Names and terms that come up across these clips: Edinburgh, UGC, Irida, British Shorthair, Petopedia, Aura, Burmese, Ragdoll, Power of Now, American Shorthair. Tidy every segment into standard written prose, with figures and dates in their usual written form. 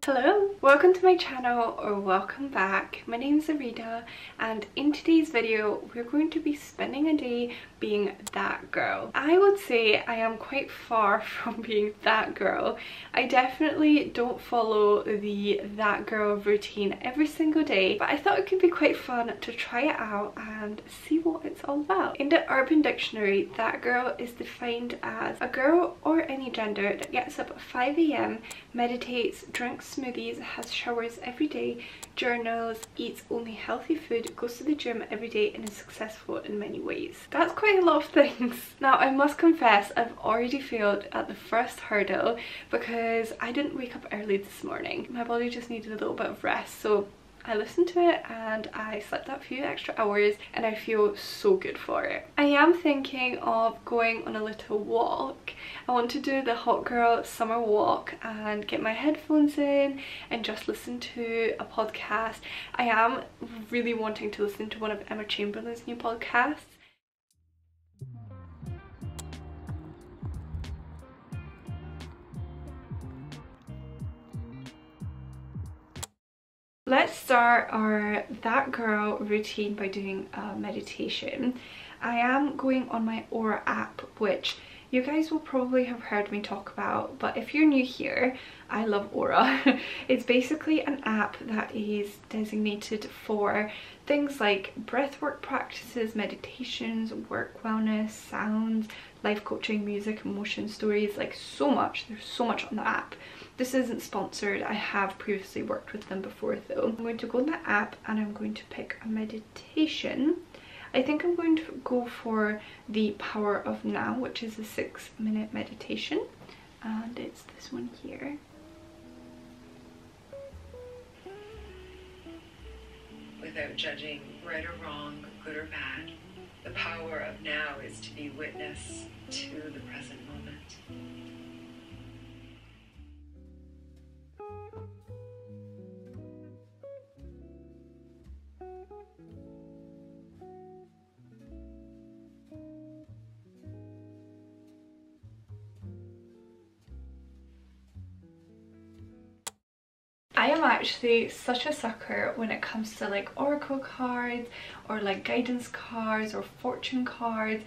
Hello, welcome to my channel, or welcome back. My name is Irida, and in today's video we're going to be spending a day being that girl. I would say I am quite far from being that girl. I definitely don't follow the that girl routine every single day, but I thought it could be quite fun to try it out and see what it's all about. In the Urban Dictionary, that girl is defined as a girl or any gender that gets up at 5 a.m, meditates, drinks smoothies, has showers every day, journals, eats only healthy food, goes to the gym every day, and is successful in many ways. That's quite a lot of things. Now, I must confess, I've already failed at the first hurdle because I didn't wake up early this morning. My body just needed a little bit of rest, so I listened to it and I slept a few extra hours, and I feel so good for it. I am thinking of going on a little walk. I want to do the hot girl summer walk and get my headphones in and just listen to a podcast. I am really wanting to listen to one of Emma Chamberlain's new podcasts. Let's start our that girl routine by doing a meditation. I am going on my Aura app, which you guys will probably have heard me talk about, but if you're new here, I love Aura. It's basically an app that is designated for things like breathwork practices, meditations, work wellness, sounds, life coaching, music, emotion, stories, like so much. There's so much on the app. This isn't sponsored. I have previously worked with them before though. I'm going to go in the app and I'm going to pick a meditation. I think I'm going to go for the Power of Now, which is a 6-minute meditation, and it's this one here. Without judging right or wrong, good or bad, the power of now is to be witness to the present moment. I am actually such a sucker when it comes to like oracle cards or like guidance cards or fortune cards.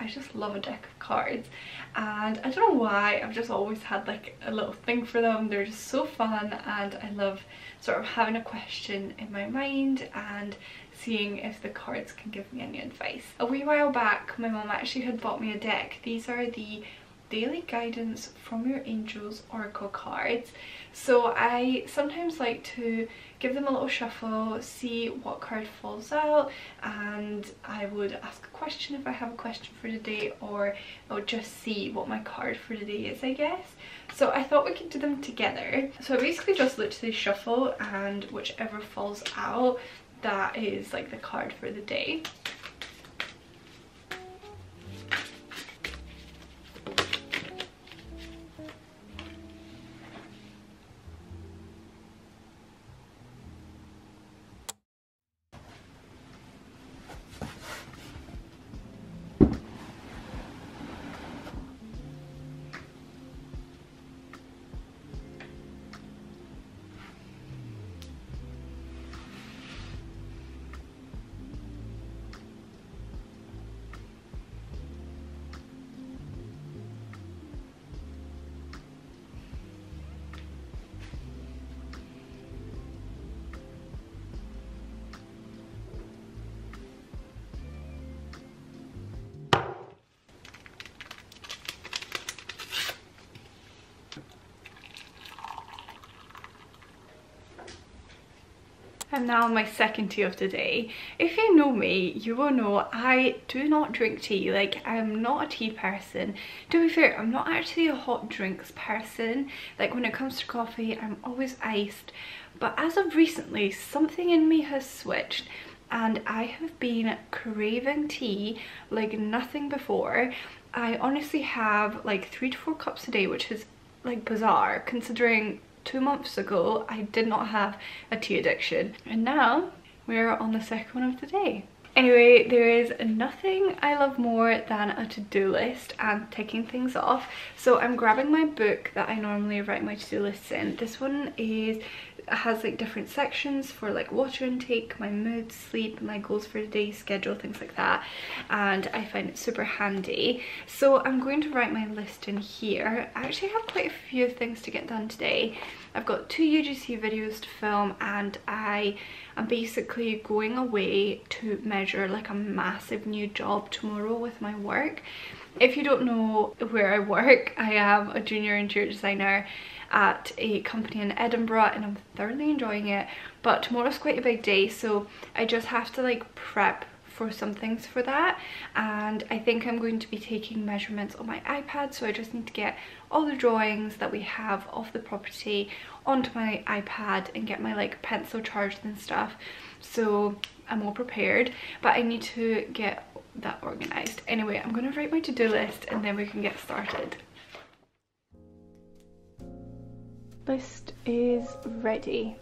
I just love a deck of cards, and I don't know why, I've just always had like a little thing for them. They're just so fun, and I love sort of having a question in my mind and seeing if the cards can give me any advice. A wee while back, my mum actually had bought me a deck. These are the Daily Guidance from Your Angels oracle cards. So I sometimes like to give them a little shuffle, see what card falls out, and I would ask a question if I have a question for the day, or I would just see what my card for the day is, I guess. So I thought we could do them together. So I basically just literally shuffle, and whichever falls out, that is like the card for the day. I'm now on my second tea of the day. If you know me, you will know I do not drink tea. Like, I'm not a tea person. To be fair, I'm not actually a hot drinks person. Like, when it comes to coffee, I'm always iced. But as of recently, something in me has switched, and I have been craving tea like nothing before. I honestly have like 3 to 4 cups a day, which is like bizarre considering 2 months ago I did not have a tea addiction, and now we're on the second one of the day. Anyway, there is nothing I love more than a to-do list and ticking things off. So I'm grabbing my book that I normally write my to-do lists in. This one has like different sections for like water intake, my mood, sleep, my goals for the day, schedule, things like that. And I find it super handy. So I'm going to write my list in here. I actually have quite a few things to get done today. I've got 2 UGC videos to film, and I am basically going away to measure like a massive new job tomorrow with my work. If you don't know where I work, I am a junior interior designer at a company in Edinburgh, and I'm thoroughly enjoying it, but tomorrow's quite a big day, so I just have to like prep for some things for that. And I think I'm going to be taking measurements on my iPad, so I just need to get all the drawings that we have of the property onto my iPad and get my like pencil charged and stuff, so I'm all prepared, but I need to get that organized. Anyway, I'm gonna write my to-do list and then we can get started. List is ready.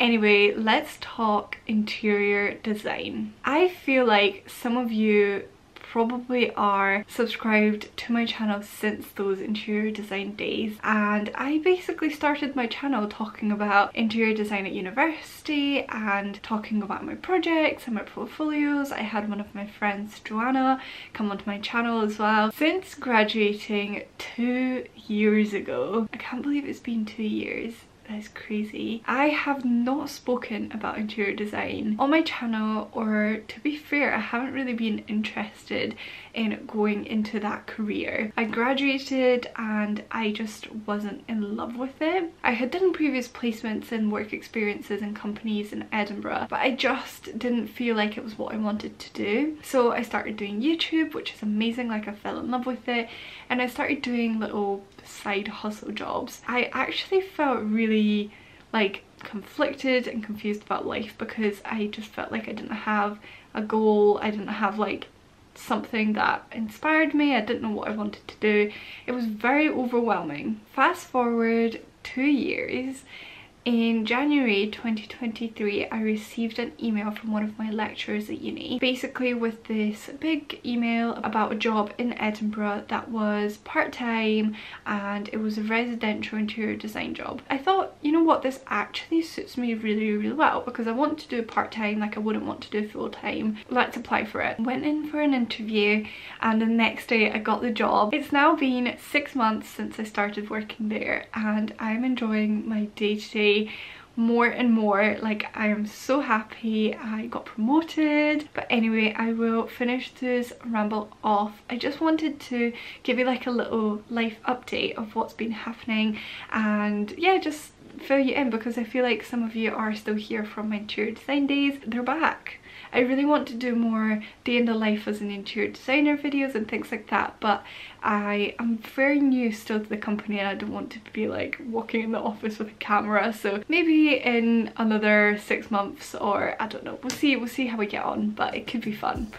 Anyway, let's talk interior design. I feel like some of you probably are subscribed to my channel since those interior design days, and I basically started my channel talking about interior design at university and talking about my projects and my portfolios. I had one of my friends, Joanna, come onto my channel as well. Since graduating 2 years ago, I can't believe it's been 2 years. That is crazy. I have not spoken about interior design on my channel, or to be fair, I haven't really been interested in going into that career. I graduated and I just wasn't in love with it. I had done previous placements and work experiences in companies in Edinburgh, but I just didn't feel like it was what I wanted to do. So I started doing YouTube, which is amazing, like I fell in love with it, and I started doing little side hustle jobs. I actually felt really like conflicted and confused about life, because I just felt like I didn't have a goal, I didn't have like something that inspired me, I didn't know what I wanted to do. It was very overwhelming. Fast forward 2 years, in January 2023, I received an email from one of my lecturers at uni, basically with this big email about a job in Edinburgh that was part-time, and it was a residential interior design job. I thought, you know what, this actually suits me really, really well, because I want to do part-time, like I wouldn't want to do full-time. Let's apply for it. Went in for an interview, and the next day I got the job. It's now been 6 months since I started working there, and I'm enjoying my day-to-day more and more. Like, I am so happy I got promoted. But anyway, I will finish this ramble off. I just wanted to give you like a little life update of what's been happening, and yeah, just fill you in, because I feel like some of you are still here from my interior design days. They're back. I really want to do more day in the life as an interior designer videos and things like that, but I am very new still to the company, and I don't want to be like walking in the office with a camera. So maybe in another 6 months, or I don't know, we'll see how we get on, but it could be fun.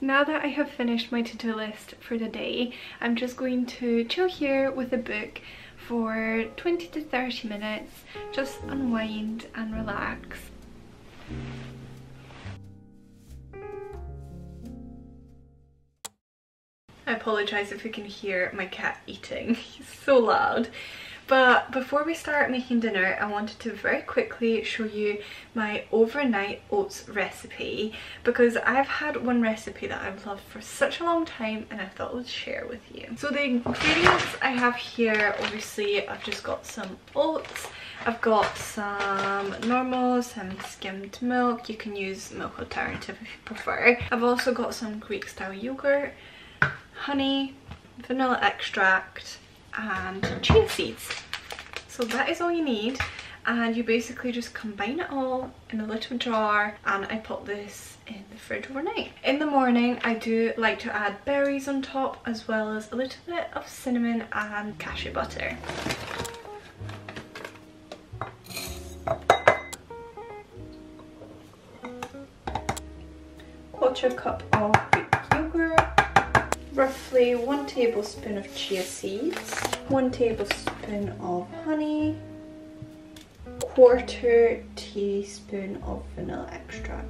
Now that I have finished my to-do list for the day, I'm just going to chill here with a book for 20 to 30 minutes, just unwind and relax. I apologise if you can hear my cat eating, he's so loud. But before we start making dinner, I wanted to very quickly show you my overnight oats recipe, because I've had one recipe that I've loved for such a long time, and I thought I would share with you. So the ingredients I have here, obviously I've just got some oats, I've got some normal, some skimmed milk, you can use milk alternative if you prefer. I've also got some Greek style yogurt, honey, vanilla extract, and chia seeds. So that is all you need, and you basically just combine it all in a little jar, and I put this in the fridge overnight. In the morning I do like to add berries on top, as well as a little bit of cinnamon and cashew butter. Quarter cup of Greek yogurt, roughly 1 tablespoon of chia seeds, 1 tablespoon of honey, ¼ teaspoon of vanilla extract.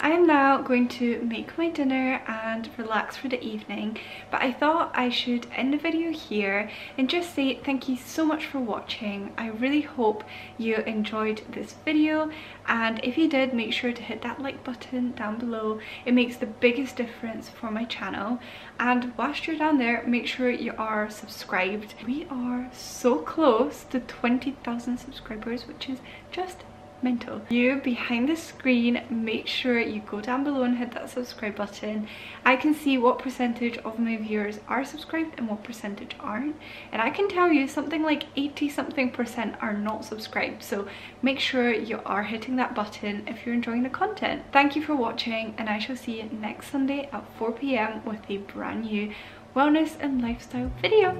I am now going to make my dinner and relax for the evening, but I thought I should end the video here and just say thank you so much for watching. I really hope you enjoyed this video, and if you did, make sure to hit that like button down below. It makes the biggest difference for my channel. And whilst you're down there, make sure you are subscribed. We are so close to 20,000 subscribers, which is just mental. You behind the screen, make sure you go down below and hit that subscribe button. I can see what percentage of my viewers are subscribed and what percentage aren't, and I can tell you something like 80-something% are not subscribed, so make sure you are hitting that button if you're enjoying the content. Thank you for watching, and I shall see you next Sunday at 4 p.m. with a brand new wellness and lifestyle video.